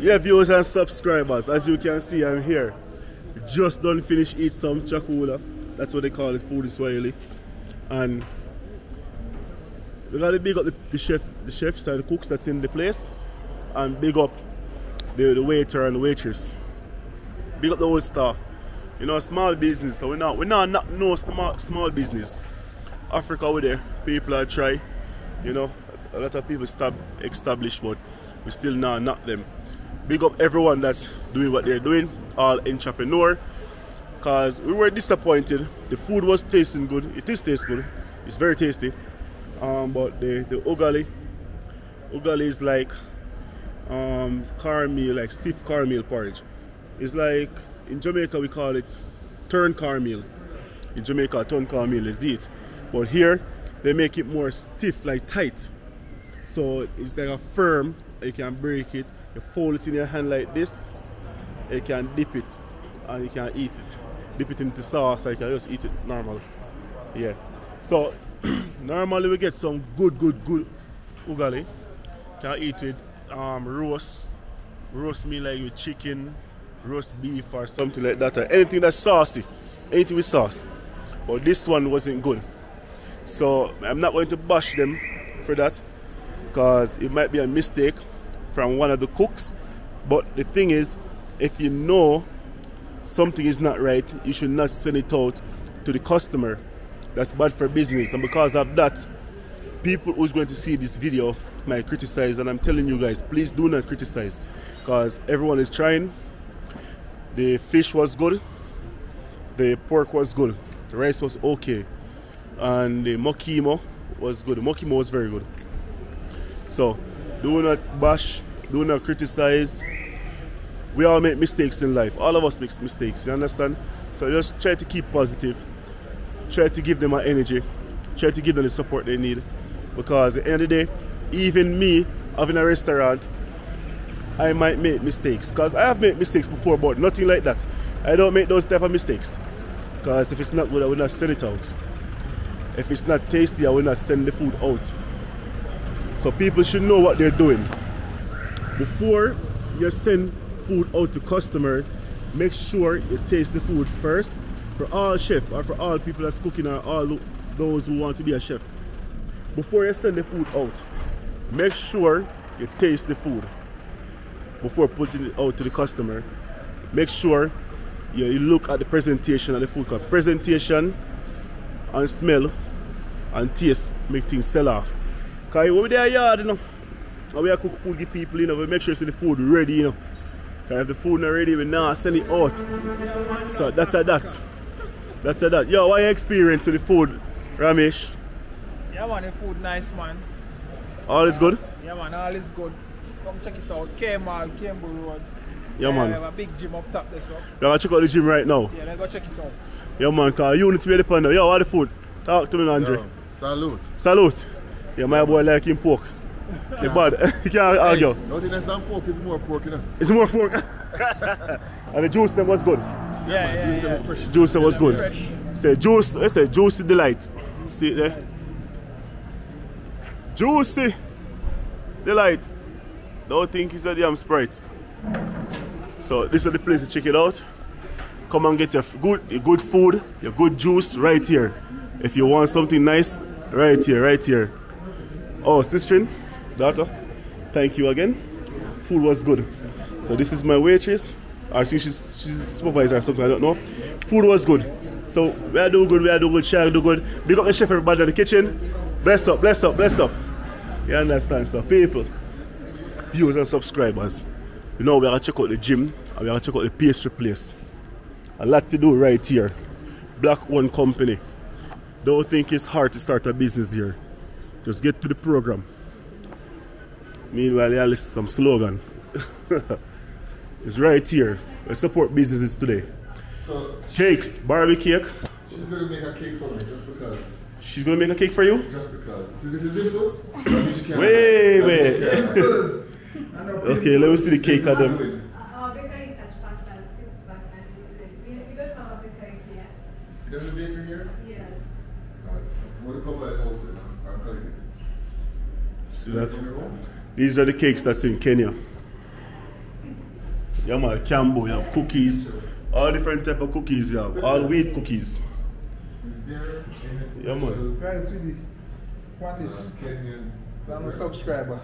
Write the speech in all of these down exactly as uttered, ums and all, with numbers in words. Yeah, viewers and subscribers, as you can see, I'm here. Just done finish eat some chakula. That's what they call it, food in Swahili. And we gotta big up the, the chef, the chefs and the cooks that's in the place, and big up the, the waiter and the waitress. Big up the whole staff. You know, small business, so we're not we're not, not no small small business. Africa, we're there. People are try. You know, a lot of people stab established, but we still not not them. Big up everyone that's doing what they're doing, all entrepreneur, cause we were disappointed. The food was tasting good. It is taste good. It's very tasty. Um, but the the ugali, ugali is like um, caramel, like stiff caramel porridge. It's like in Jamaica we call it turn caramel. In Jamaica, turn caramel is it, but here they make it more stiff, like tight. So it's like a firm. You can break it. You fold it in your hand like this. You can dip it, and you can eat it. Dip it into sauce. Or you can just eat it normal. Yeah. So normally we get some good, good, good ugali. Can eat with um, roast, roast meat like with chicken, roast beef or something like that, or anything that's saucy, anything with sauce. But this one wasn't good. So I'm not going to bash them for that, because it might be a mistake from one of the cooks. But the thing is, if you know something is not right, you should not send it out to the customer. That's bad for business. And because of that, people who's going to see this video might criticize. And I'm telling you guys, please do not criticize, because everyone is trying. The fish was good, the pork was good, the rice was okay, and the mokimo was good. The mokimo was very good. So do not bash, do not criticize. We all make mistakes in life. All of us make mistakes, you understand? So just try to keep positive. Try to give them an energy. Try to give them the support they need. Because at the end of the day, even me having a restaurant, I might make mistakes. Because I have made mistakes before, but nothing like that. I don't make those type of mistakes. Because if it's not good, I will not send it out. If it's not tasty, I will not send the food out. So people should know what they're doing. Before you send food out to customer, make sure you taste the food first. For all chefs, or for all people that's cooking, or all those who want to be a chef, before you send the food out, make sure you taste the food before putting it out to the customer. Make sure you look at the presentation of the food, because presentation and smell and taste make things sell off. Because when we're in the yard, you know, and we cook food to people, you know, we make sure the food ready, you know. Because if the food not ready, we now send it out. So that's that. That's a that. Yo, what your experience with the food, Ramesh? Yeah man, the food nice man. All is good? Yeah man, all is good. Come check it out. K Mall, Kiambu Road. Yeah man. We have a big gym up top there, so. We're going to check out the gym right now. Yeah, let's go check it out. Yeah man, because you need to be the panda. Yo, what the food? Talk to me, Andre. Yo, salute. Salute. Yeah, my boy like him pork. Okay, bud. You can't argue. Hey, nothing less than pork, it's more pork, you know. It's more pork. And the juice then was good. Yeah, yeah, yeah, juice, yeah. Was fresh. Juice, yeah, was good. Fresh. Say juice, let's say Juicy Delight. See it there? Juicy Delight. Don't think it's a damn Sprite. So this is the place to check it out. Come and get your good, your good food, your good juice right here. If you want something nice, right here, right here. Oh, sister, daughter, thank you again. Food was good. So this is my waitress. I think she's she's a supervisor or something, I don't know. Food was good. So we are doing good, we are doing good, Shaggy do good. Big up the chef, everybody in the kitchen. Bless up, bless up, bless up. You understand, so people, viewers and subscribers, you know we are gonna check out the gym and we are gonna check out the pastry place. A lot to do right here. Black owned company. Don't think it's hard to start a business here. Just get to the program. Meanwhile, I listen to some slogan. It's right here. I support businesses today. So cakes, barbecue cake. She's gonna make a cake for me just because. She's gonna make a cake for you? Just because. See, this is ridiculous. Wait, wait. Okay, let me see the cake of them. See that? These are the cakes that's in Kenya. You have my Kiambu, you have cookies, all different type of cookies, you have all wheat cookies. Is there any yeah, man. Guys, really, what is Kenyan? I'm a subscriber.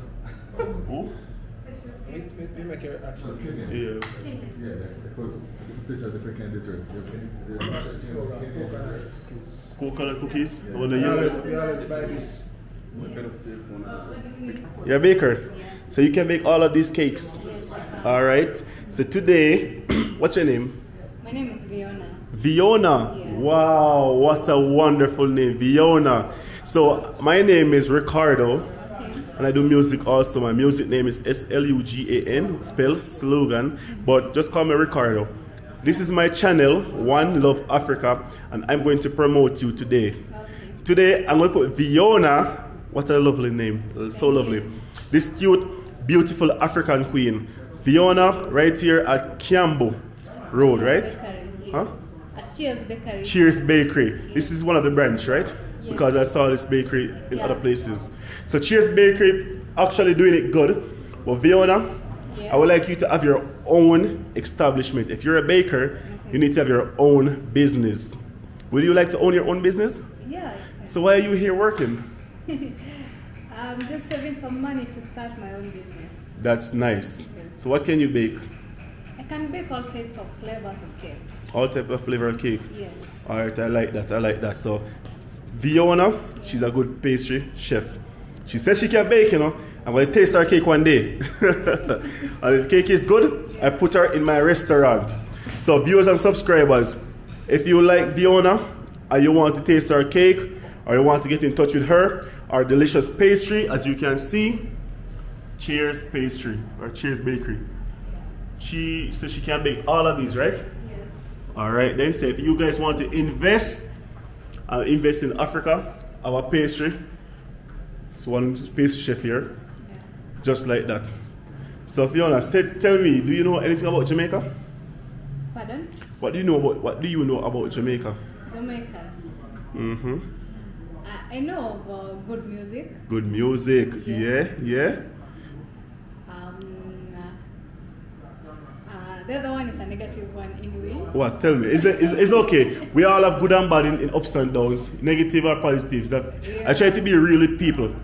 Who? We make it actually. Kenyan. Yeah. Yeah, because of different kind of desserts. Coconut cookies? Yeah. They always buy this. You're a baker. So you can make all of these cakes. Alright. So today, what's your name? My name is Fiona. Fiona. Yeah. Wow, what a wonderful name, Fiona. So my name is Ricardo, okay, and I do music also. My music name is S L U G A N, spell slogan, but just call me Ricardo. This is my channel, One Love Africa, and I'm going to promote you today. Okay. Today I'm going to put Fiona, what a lovely name, so lovely. This cute, beautiful African queen, Fiona, right here at Kiambu Road, right? Huh? At Cheers Bakery. Cheers Bakery. Yes. This is one of the branch, right? Yes. Because I saw this bakery in yeah. other places. So Cheers Bakery actually doing it good. But Fiona, yes, I would like you to have your own establishment. If you're a baker, mm-hmm, you need to have your own business. Would you like to own your own business? Yeah. So why are you here working? I'm just saving some money to start my own business. That's nice. Yes. So what can you bake? I can bake all types of flavors of cakes. All type of flavor cake. Yes. All right, I like that. I like that. So, Fiona, she's a good pastry chef. She says she can bake, you know. I'm gonna taste her cake one day. And if cake is good, yeah, I put her in my restaurant. So, viewers and subscribers, if you like Fiona and you want to taste her cake, or you want to get in touch with her, our delicious pastry, as you can see, Cheers Pastry or Cheers Bakery. She says she can bake all of these, right? Alright, then say so if you guys want to invest, uh, invest in Africa, our pastry, it's one pastry chef here, yeah, just like that. So Fiona, said, tell me, do you know anything about Jamaica? Pardon? What do you know about, what do you know about Jamaica? Jamaica? Mm-hmm. I, I know about good music. Good music, yeah, yeah, yeah. The other one is a negative one anyway. What? Tell me. It's, it's, it's okay. We all have good and bad in, in ups and downs, negative or positives. Yeah. I try to be real with people.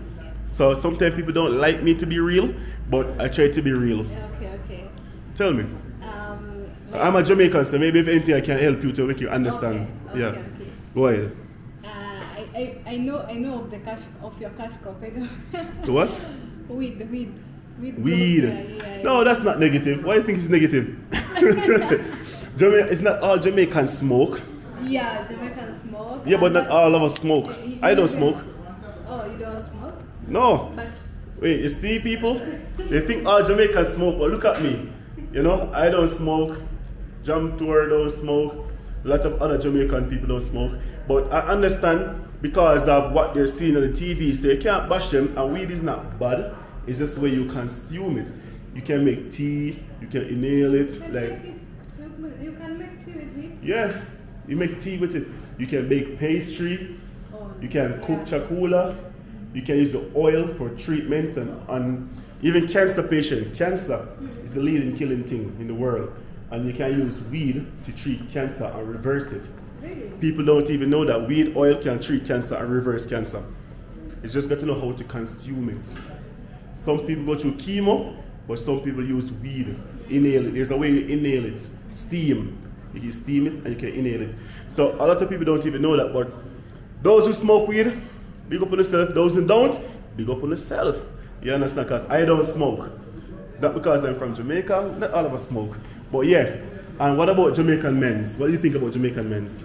So sometimes people don't like me to be real, but I try to be real. Okay, okay. Tell me. Um, like, I'm a Jamaican, so maybe if anything I can help you to make you understand. Okay, okay, yeah. Okay. Go ahead. Uh, I, I, I know I know of the cash of your cash crop. I don't what? Weed, weed. Weed. Weed. Yeah, yeah, yeah. No, that's not negative. Why do you think it's negative? Jamaica, it's not all Jamaicans smoke. Yeah, Jamaicans smoke. Yeah, but not all of us smoke. You, I don't smoke. Oh, you don't smoke? No. But wait, you see people? They think all Jamaicans smoke, but look at me. You know, I don't smoke. Jam Tour don't smoke. A lot of other Jamaican people don't smoke. But I understand because of what they're seeing on the T V, so you can't bash them, and weed is not bad. It's just the way you consume it. You can make tea, you can inhale it. You can, like, make, it. You can make tea with it? Yeah, you make tea with it. You can bake pastry, oh, you can cook yeah. chakula, mm-hmm, you can use the oil for treatment, and, and even cancer patient. Cancer mm-hmm. is the leading killing thing in the world. And you can use weed to treat cancer and reverse it. Really? People don't even know that weed oil can treat cancer and reverse cancer. It's just got to know how to consume it. Some people go through chemo, but some people use weed, inhale it. There's a way you inhale it, steam. You can steam it and you can inhale it. So a lot of people don't even know that, but those who smoke weed, big up on yourself. Those who don't, big up on yourself. You understand? Because I don't smoke. Not because I'm from Jamaica, not all of us smoke. But yeah, and what about Jamaican men's? What do you think about Jamaican men's?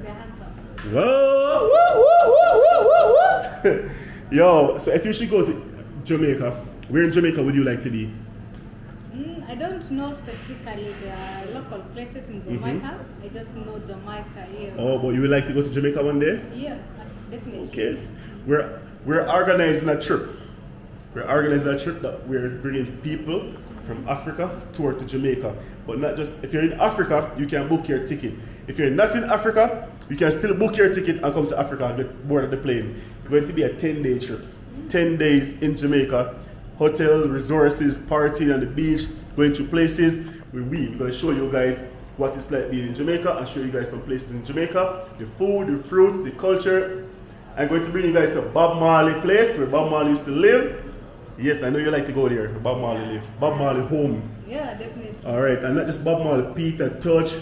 They're handsome. Whoa, woo, woo, woo, woo, woo, woo. Yo, so if you should go to Jamaica, where in Jamaica would you like to be? Mm, I don't know specifically the local places in Jamaica. Mm-hmm. I just know Jamaica here. Yeah. Oh, but you would like to go to Jamaica one day? Yeah, definitely. Okay. We're, we're organizing a trip. We're organizing a trip that we're bringing people from Africa tour to Jamaica. But not just, if you're in Africa, you can book your ticket. If you're not in Africa, you can still book your ticket and come to Africa and get board of the plane. It's going to be a ten day trip. ten days in Jamaica, hotel, resources, partying on the beach, going to places we we gonna show you guys what it's like being in Jamaica and show you guys some places in Jamaica, the food, the fruits, the culture. I'm going to bring you guys to Bob Marley place where Bob Marley used to live. Yes, I know you like to go there. Bob Marley yeah. live. Bob Marley home. Yeah, definitely. All right, and not just Bob Marley, Peter Tosh,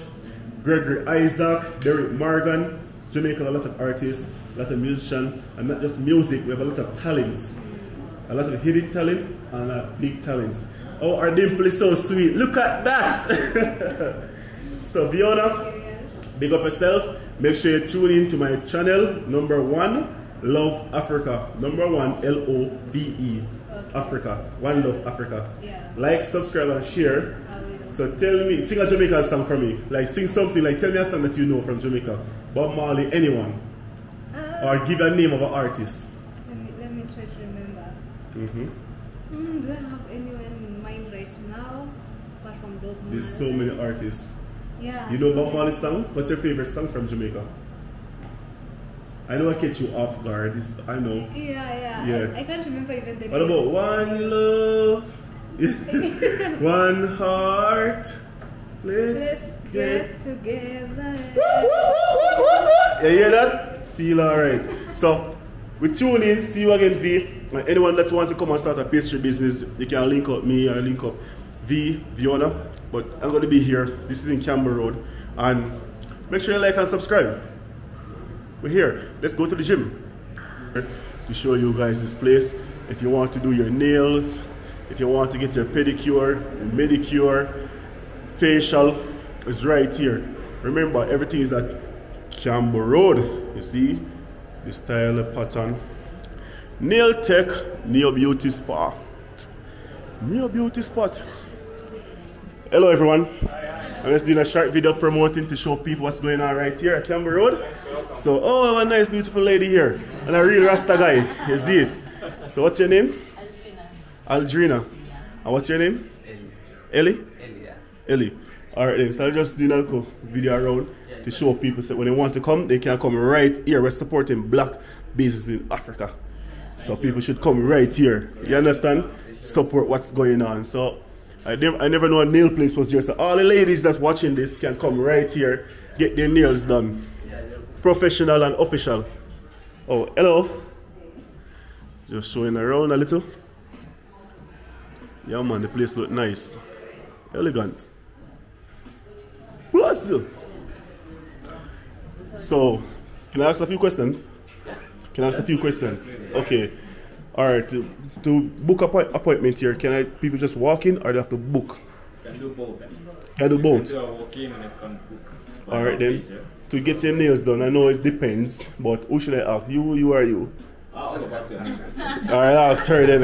Gregory Isaacs, Derek Morgan. Jamaica, a lot of artists, a lot of musicians, and not just music. We have a lot of talents, a lot of hidden talents and a big talents. Oh, our dimple is so sweet. Look at that. So Fiona, big up yourself. Make sure you tune in to my channel, number one, Love Africa. Number one, L O V E, okay. Africa. One Love Africa. Yeah. Like, subscribe, and share. So tell me, sing a Jamaican song for me. Like, sing something, like tell me a song that you know from Jamaica. Bob Marley, anyone. Uh, or give a name of an artist. Let me, let me try to remember. Mm-hmm. Mm, do I have anyone in mind right now, apart from Bob Marley? There's so many artists. Yeah, you know Bob Marley's song? What's your favorite song from Jamaica? I know I catch you off guard. It's, I know. Yeah, yeah. yeah. I, I can't remember even the name. What about One Love? One Heart? Let's, Let's get, get together. You hear that? Feel alright. So, we tune in. See you again, V. And anyone that wants to come and start a pastry business, you can link up me or link up V, Fiona. But I'm going to be here. This is in Campbell Road. And make sure you like and subscribe. We're here. Let's go to the gym. To show you guys this place. If you want to do your nails, if you want to get your pedicure, your medicure, facial, it's right here. Remember, everything is at Campbell Road. You see? The style, the pattern. Nail Tech, Neo Beauty Spot. Neo Beauty Spot. Hello everyone, I'm just doing a short video promoting to show people what's going on right here at Campbell Road. So, oh, I have a nice beautiful lady here and a real Rasta guy, you see it. So what's your name? Aldrina. Aldrina. And what's your name? Ellie. Ellie? Ellie, yeah. Ellie. Alright then, so I'm just doing a cool video around to show people so when they want to come, they can come right here. We're supporting black businesses in Africa. So people should come right here, you understand? Support what's going on. So. I never, I never know a nail place was here, so all the ladies that's watching this can come right here, get their nails done. Professional and official. Oh, hello. Just showing around a little. Yeah man, the place look nice. Elegant. Plus. So, can I ask a few questions? Can I ask a few questions? Okay. Alright, to, to book an appointment here, can I people just walk in or do I have to book? Can do both. Can do both? You can do a walk in and I can book. Alright then, page, yeah. To get your nails done, I know it depends, but who should I ask? You, you or you? I'll ask her. Alright, I'll ask her then.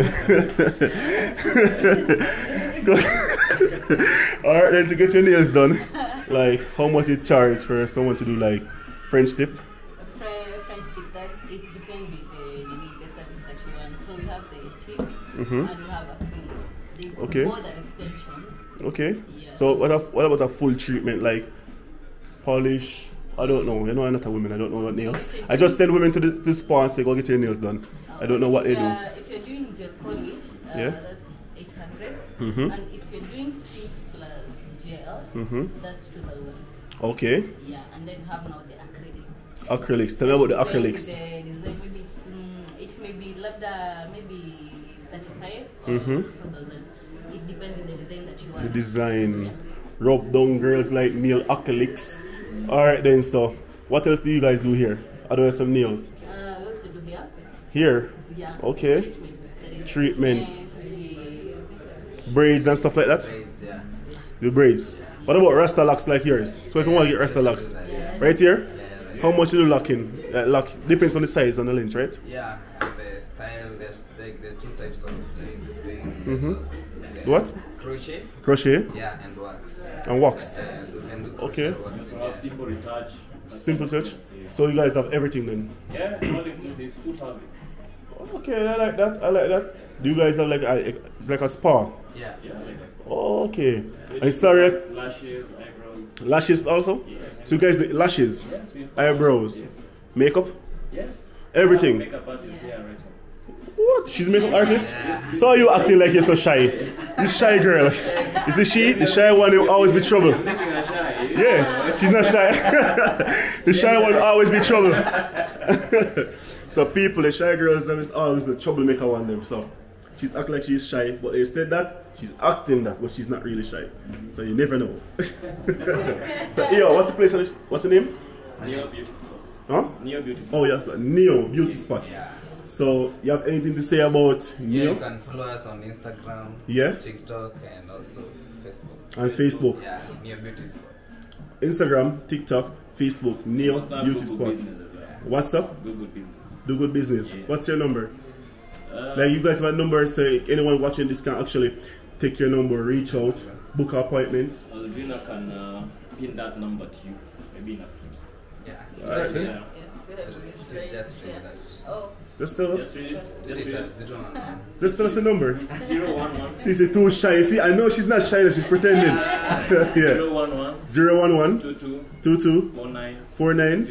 Alright then, to get your nails done, like how much you charge for someone to do like French tip? Mm-hmm. And you have acrylic. They go okay. More extensions. Okay. Yeah. So what, a, what about a full treatment like polish? I don't know. You know, I'm not a woman. I don't know what nails. I just send women to the, the spa and say go get your nails done. Okay. I don't know what if they do. If you're doing gel polish, uh, yeah. That's eight hundred. Mm-hmm. And if you're doing treat plus gel, mm-hmm. That's two thousand. Okay. Yeah, and then you have now the acrylics. Acrylics. Tell me about the acrylics. The design, maybe, mm, it may be labda, maybe. thirty-five or four thousand. It depends on the design that you want. The design. Yeah. Rub down girls like nail acrylics. Mm-hmm. Alright then, so what else do you guys do here? Other than some nails? Uh, we also do here. Here? Yeah. Okay. Treatment. Treatment. Yeah, braids and stuff like that? Braids, yeah. The braids. Yeah. What about Rasta locks like yours? So if you want to get Rasta locks. Yeah. Right here? Yeah, right. How much you do locking? Yeah. Uh, lock. Depends on the size and the length, right? Yeah. The style, there's like the two types of like doing mm-hmm. Wax, what? Crochet. Crochet. Yeah, and wax. And wax. Uh, and okay. Wax, yeah. Simple touch. Simple touch. So you guys have everything then. Yeah, all it is full service. Okay, I like that. I like that. Do you guys have like a it's like a spa? Yeah. Yeah, like a spa. Oh, okay. Yeah. I'm sorry. Lashes, eyebrows. Lashes also. Yeah. So you guys do lashes, yes, eyebrows, yes. Makeup. Yes. Everything. Makeup artist, yeah. Yeah, right. She's a makeup artist. Saw you acting like you're so shy. This shy girl. Is this she? The shy one will always be trouble. Yeah, she's not shy. The shy one will always be trouble. So people, the shy girls, them is always the troublemaker one them. So she's acting like she's shy, but they said that she's acting that, but she's not really shy. So you never know. So yo, what's the place? On this, what's the name? Neo Beauty Spot. Huh? Neo Beauty Spot. Oh yeah, so Neo Beauty Spot. Yeah. So, you have anything to say about Neo? Yeah, you can follow us on Instagram, yeah? TikTok, and also Facebook. And Facebook? Facebook. Yeah, Neo Beauty Spot. Instagram, TikTok, Facebook, Neo Beauty Spot. What's up? Do good business. Do good business. Yeah. What's your number? Uh, like, you guys have a number, say anyone watching this can actually take your number, reach out, yeah. book appointments. Aldrina can uh, pin that number to you, maybe not. Yeah, it's right. Right. Yeah. Just tell us. Just tell us the number. zero one one. She's too shy. See, I know she's not shy, she's pretending. zero one one. zero one one. two two. four nine.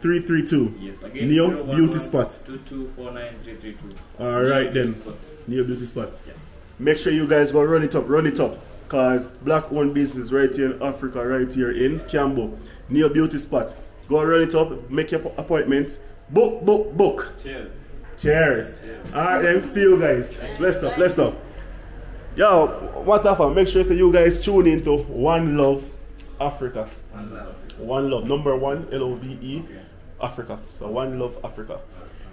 three three two. Yes, again. Neo Beauty Spot. two two four nine three three two. Alright then. Neo Beauty Spot. Yes. Make sure you guys go run it up, run it up. Because black owned business right here in Africa, right here in Kiambu. Neo Beauty Spot. Go run it up, make your appointment. Book, book, book. Cheers. Cheers. Cheers. Alright then, see you guys. Bless up, bless up. Yo, what happened? Make sure so you guys tune into One Love Africa. One Love. One Love. Number one, L O V E, okay. Africa. So One Love Africa.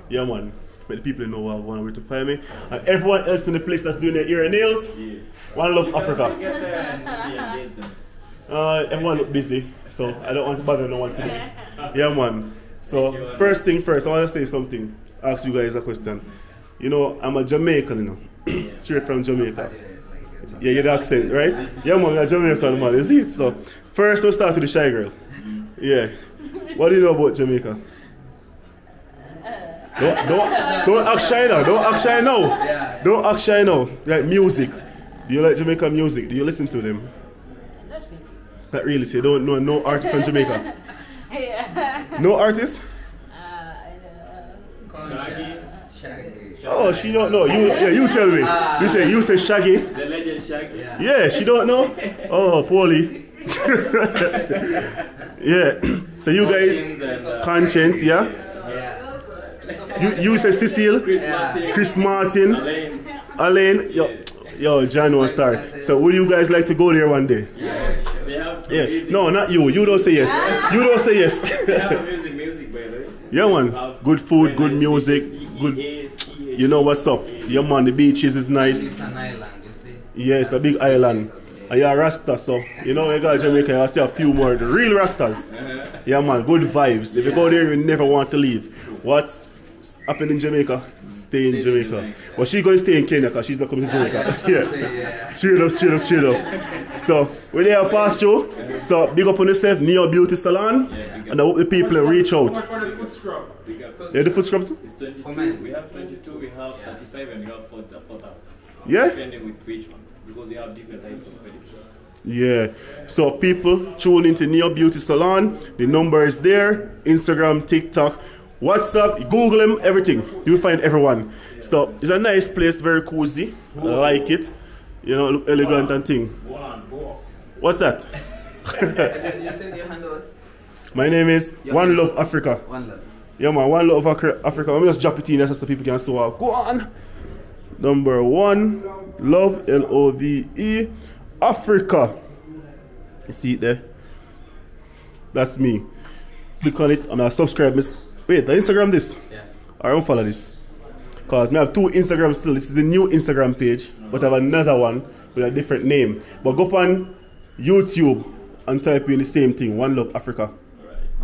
Yeah man. But the people know I want to find me. And everyone else in the place that's doing their ear and nails, yeah. One Love Africa. Uh, everyone look busy, so I don't want to bother no one today. Yeah man. So first thing first, I want to say something. Ask you guys a question. You know, I'm a Jamaican, you know, straight from Jamaica. Yeah, you get the accent, right? Yeah man, I'm a Jamaican man, is it? So first we'll start with the shy girl. Yeah. What do you know about Jamaica? Don't, don't, don't act shy now, don't act shy now. Don't act shy now. Like music. Do you like Jamaican music? Do you listen to them? Not really, so you don't know no artists in Jamaica. Yeah. No artists? Uh, uh, Shaggy. Shaggy. Shaggy. Oh, she don't know. You, yeah, you tell me. Uh, you say you say Shaggy. The legend Shaggy. Yeah, yeah she don't know. Oh, poorly. Yeah. So you guys, Conscience, yeah. yeah. You you say Cecile. Chris Martin. Chris Martin. Alain. Yo, yo, John one star. So would you guys like to go there one day? Yeah. Yeah, no, not you. You don't say yes. You don't say yes. Yeah, man. Good food, good music, good. You know what's up. Yeah, man. The beaches is nice. It's an island, you see. Yeah, it's a big island. And you're a Rasta, so you know you got Jamaica. I see a few more the real Rastas. Yeah, man. Good vibes. If you go there, you never want to leave. What's happening in Jamaica? Stay in Jamaica. Well, she's going to stay in Kenya because she's not coming to Jamaica. Yeah. Straight up, straight up, straight up. So, we're there past you. So, big up on yourself, Neo Beauty Salon. Yeah, and I hope the people reach out. What for the foot scrub? Yeah, the foot scrub too? It's twenty-two. We have twenty-two, we have thirty-five, and we have four thousand. Yeah? Depending with which one. Because we have different types of pedicure. Yeah. So, people, tune into Neo Beauty Salon. The number is there. Instagram, TikTok. WhatsApp, Google them, everything. You'll find everyone. Yeah. So it's a nice place, very cozy. I like it. You know, look elegant and thing. What's that? My name is One Love Africa. One Love. Yeah man, One Love Africa. Let me just drop it in there so people can see what. Go on. Number one, Love, L O V E, Africa. You see it there? That's me. Click on it and I'll subscribe, miss. Wait, the Instagram this? Yeah. I don't follow this. Because I have two Instagrams still. This is the new Instagram page, but I have another one with a different name. But go up on YouTube and type in the same thing, One Love Africa. Right.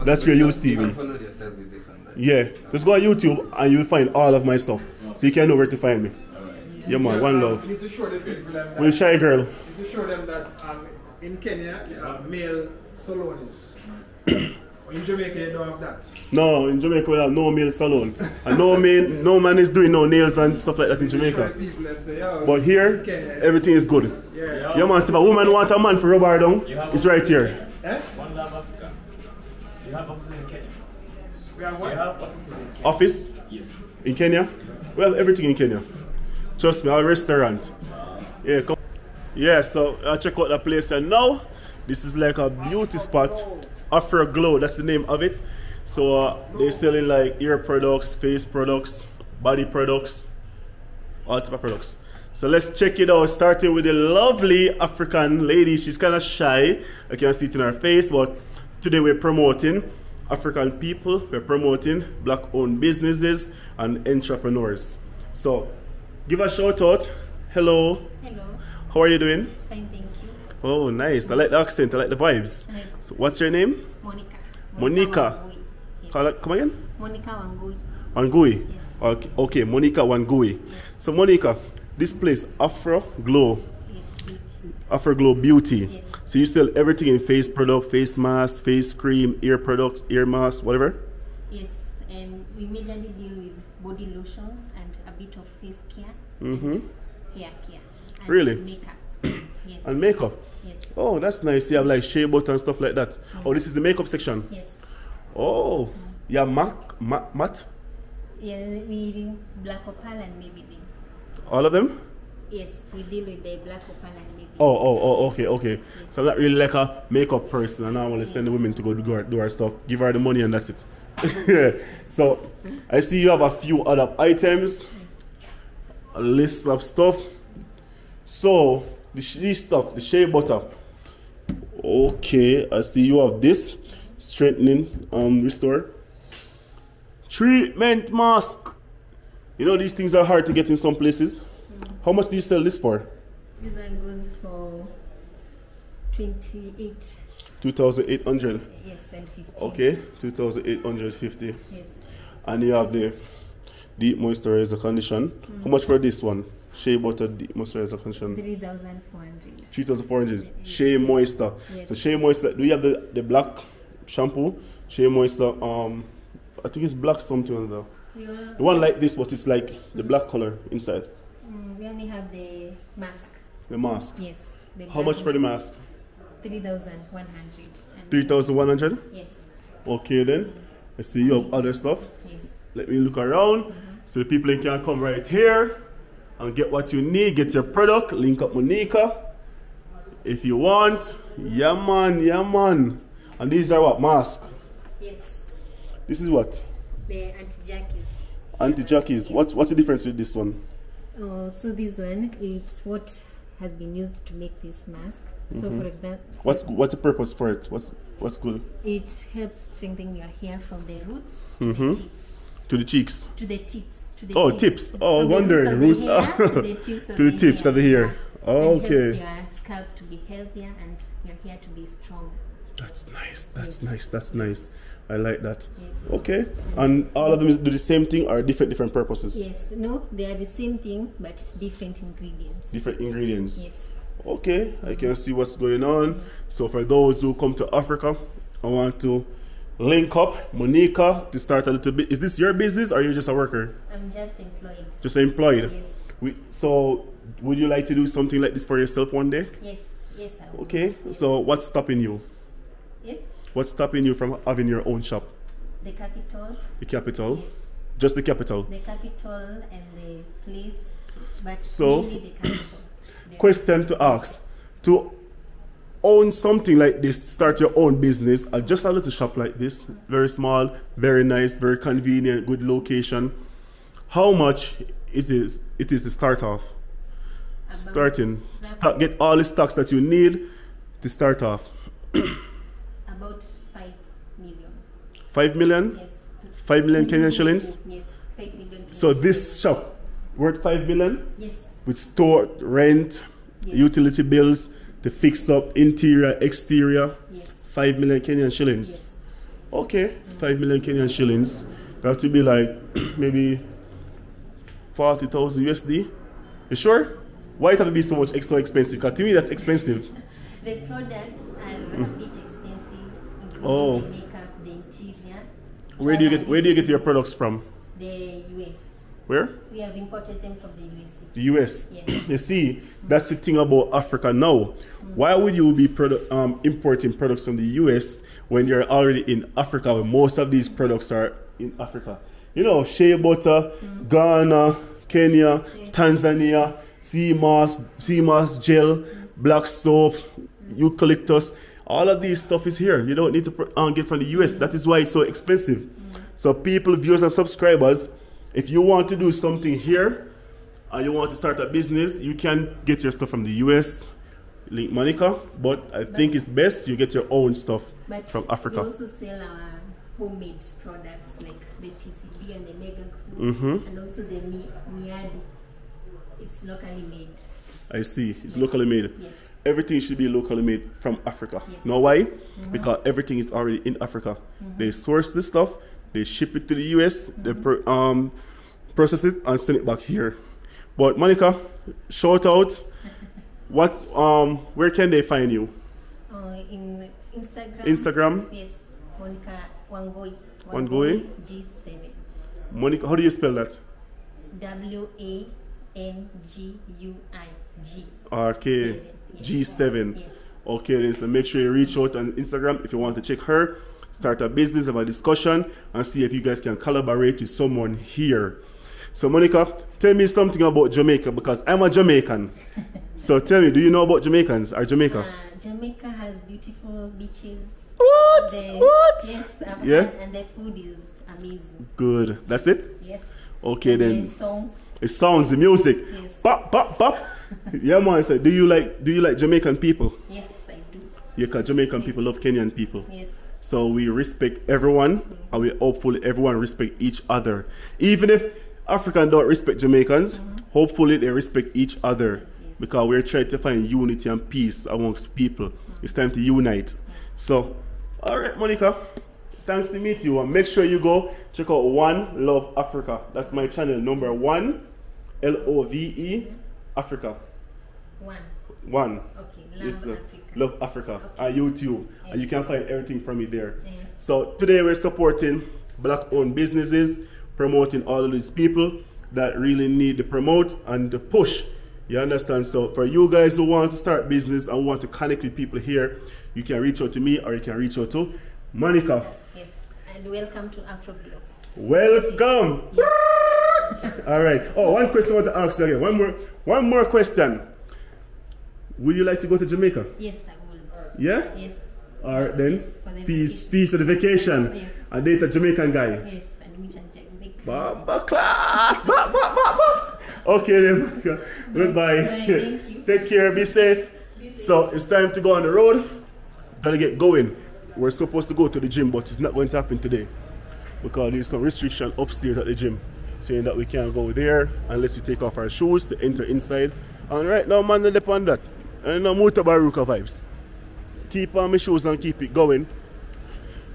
That's okay, where you see you me. Follow yourself with this one, right? Yeah. Just go on YouTube and you'll find all of my stuff. Okay. So you can know where to find me. All right. Yeah, man, One Love. You need to show the people that... We'll shy girl. You need to show them that um, in Kenya, you have male salons. In Jamaica, you don't have that. No, in Jamaica we have no male salon. And no man, no man is doing no nails and stuff like that in Jamaica. Say, oh, but here, everything is good. Yeah, yeah man, if a woman wants a man for rub her down, it's right here. Eh? One Love Africa. You have offices in Kenya. We have what? You have offices in Kenya. Office? Yes. In Kenya? Well, everything in Kenya. Trust me, our restaurant. Yeah, come. Yeah, so I check out the place, and now this is like a beauty spot. Afro Glow, that's the name of it. So uh, they're selling like ear products, face products, body products, all type of products. So let's check it out, starting with a lovely African lady. She's kind of shy, I can't see it in her face, but today we're promoting African people, we're promoting black owned businesses and entrepreneurs. So give a shout out. Hello. Hello. How are you doing? Fine, thank you. Oh, nice. I like the accent, I like the vibes. Nice. So what's your name? Monica. Monica. Monica. Yes. Come again? Monica Wangui. Wangui? Yes. Okay, okay, Monica Wangui. Yes. So Monica, this place, Afro Glow. Yes, beauty. Afro Glow Beauty. Yes. So you sell everything in face product, face mask, face cream, ear products, ear mask, whatever? Yes, and we majorly deal with body lotions and a bit of face care, mm-hmm. and hair care. And really? Makeup. Yes. And makeup? Yes. Oh, that's nice. You have like shea butter and stuff like that. Mm-hmm. Oh, this is the makeup section? Yes. Oh, mm-hmm. yeah, matte? Matte? Matte? Yeah, we do black opal and maybe the all of them? Yes, we deal with the black opal and maybe. Oh, oh, oh, okay, okay. Yes. So I'm not really like a makeup person, and I want to send yes. the women to go do her, do her stuff, give her the money, and that's it. So I see you have a few other items, a list of stuff. So this, this stuff, the shea butter. Okay, I see you have this strengthening, um, restore treatment mask. You know, these things are hard to get in some places. Mm. How much do you sell this for? This one goes for twenty-eight. two thousand eight hundred? Yes, and fifty. Okay, two thousand eight hundred fifty. Yes. And you have the deep moisturizer condition. Mm. How much for this one? Shea butter deep moisturizer condition? three thousand four hundred. three thousand four hundred. Yes. Shea moisture. Yes. So shea moisture, do you have the, the black shampoo? Shea moisture, um, I think it's black something on there. The one like this, but it's like the black color inside. Mm, we only have the mask. The mask? Yes. The How much for the mask? three thousand one hundred. three thousand one hundred? Yes. Okay then. I see you have other stuff. Yes. Let me look around. Mm-hmm. So the people can come right here and get what you need. Get your product. Link up Monica if you want. Yeah man, yeah man. And these are what? Mask? Yes. This is what? The anti-jackies. Anti-jackies. What, what's the difference with this one? Oh, so this one, it's what has been used to make this mask. Mm-hmm. So for example, what's what's the purpose for it? What's what's good? It helps strengthen your hair from the roots mm-hmm. to the tips. To the cheeks. To the tips. To the oh, tips. tips. Oh, I wondered. To the tips of the, the tips hair. Of the hair. Oh, and okay. It helps your scalp to be healthier and your hair to be strong. That's nice. That's yes. nice. That's yes. nice. I like that. Yes. Okay, and all of them do the same thing or different different purposes? Yes, no, they are the same thing but different ingredients. Different ingredients? Yes. Okay, I can see what's going on. So for those who come to Africa, I want to link up Monica to start a little bit. Is this your business or are you just a worker? I'm just employed. Just employed? Yes. We, so would you like to do something like this for yourself one day? Yes, yes I would. Okay, yes. So what's stopping you? Yes. What's stopping you from having your own shop? The capital. The capital? Yes. Just the capital? The capital and the place, but so, mainly the capital. The question to ask. To own something like this, start your own business, or just a little shop like this, very small, very nice, very convenient, good location. How much it is, it is to start off? About Starting. Start, get all the stocks that you need to start off. About five million. Five million? Yes. Five million Kenyan shillings? Yes. Five million. So this shop worth five million? Yes. With store, rent, yes. utility bills, to fix up interior, exterior. Yes. Five million Kenyan shillings. Yes. Okay. Mm-hmm. Five million Kenyan shillings. That have to be like maybe forty thousand U S D. You sure? Why it have to be so much extra expensive? Because to me that's expensive. The products are mm. a bit expensive. Oh. The makeup, the interior. Where do you get Where do you get your products from? The U S. Where? We have imported them from the U S. The U S. Yes. You see, that's the thing about Africa now. Mm-hmm. Why would you be produ um, importing products from the U S when you're already in Africa? Where most of these products are in Africa. you know, shea butter, mm. Ghana, Kenya, yeah. Tanzania, sea moss, sea moss gel, mm. black soap, mm. eucalyptus. All of these stuff is here. You don't need to um, get from the U S. That is why it's so expensive. Mm. So people, viewers and subscribers, if you want to do something here and you want to start a business, you can get your stuff from the U S, link Monica, but I but think it's best you get your own stuff but from Africa. We also sell our homemade products like the T C B and the Mega Crew, mm-hmm. and also the mi Miadi. It's locally made. I see. It's yes. locally made. Yes. Everything should be locally made from Africa. Yes. Know why? Mm-hmm. Because everything is already in Africa. Mm-hmm. They source this stuff. They ship it to the U S, mm-hmm. they per, um, process it and send it back here. But Monica, shout out, what's, um, where can they find you? Uh, in Instagram. Instagram? Yes, Monica Wangui. Wangui? G seven. Monica, how do you spell that? W A N G U I G. Okay, G seven. Yes. Okay, then so make sure you reach out on Instagram if you want to check her. Start a business, have a discussion, and see if you guys can collaborate with someone here. So Monica, tell me something about Jamaica, because I'm a Jamaican. So tell me, do you know about Jamaicans or Jamaica? Uh, Jamaica has beautiful beaches. What? The, what? Yes, um, yeah? And the food is amazing. Good. That's it? Yes. Okay, and then. The songs. It songs, the music. Yes. Bop, bop, bop. Yeah, man. So do you like do you like Jamaican people? Yes, I do. Yeah, because Jamaican yes. people love Kenyan people. Yes. So we respect everyone, and we hopefully everyone respect each other. Even if Africans don't respect Jamaicans, mm-hmm. hopefully they respect each other, yes. because we're trying to find unity and peace amongst people. Mm-hmm. It's time to unite. Yes. So, all right, Monica, thanks to meet you, and make sure you go check out One Love Africa. That's my channel, number one, L O V E, Africa. One. One. Okay, Love yes, Africa. Love Africa okay. and YouTube yes. and you can find everything from me there. Yeah. So today we're supporting black owned businesses, promoting all of these people that really need to promote and to push. You understand? So for you guys who want to start business and want to connect with people here, you can reach out to me or you can reach out to Monica. Yes, and welcome to Afro Glow. Welcome! Yes. Alright. Oh, one question I want to ask you again. One more one more question. Would you like to go to Jamaica? Yes, I would. Yeah? Yes. All right, then. Yes, peace, peace for the vacation. Yes. And date a Jamaican guy. Yes, and meet a Jamaican. Ba ba clap. Ba ba ba ba. Okay, then. Goodbye. Bye, thank you. Take care. Be safe. Be safe. So it's time to go on the road. Gotta get going. We're supposed to go to the gym, but it's not going to happen today because there's some restriction upstairs at the gym, saying that we can't go there unless we take off our shoes to enter inside. And right now, man, they're on that. And no Muta Baruka vibes. Keep on my shoes and keep it going.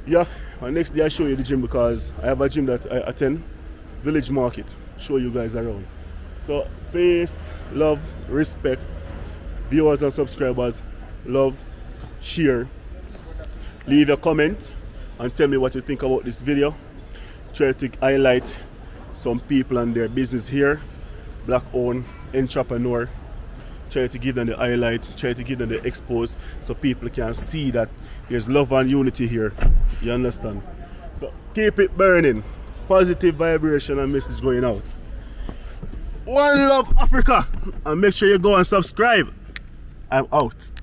Yeah, and next day I show you the gym because I have a gym that I attend. Village Market. Show you guys around. So, peace, love, respect. Viewers and subscribers, love, share. Leave a comment and tell me what you think about this video. Try to highlight some people and their business here. Black-owned entrepreneur. Try to give them the highlight, try to give them the expose so people can see that there's love and unity here. You understand? So keep it burning. Positive vibration and message going out. One Love Africa. And make sure you go and subscribe. I'm out.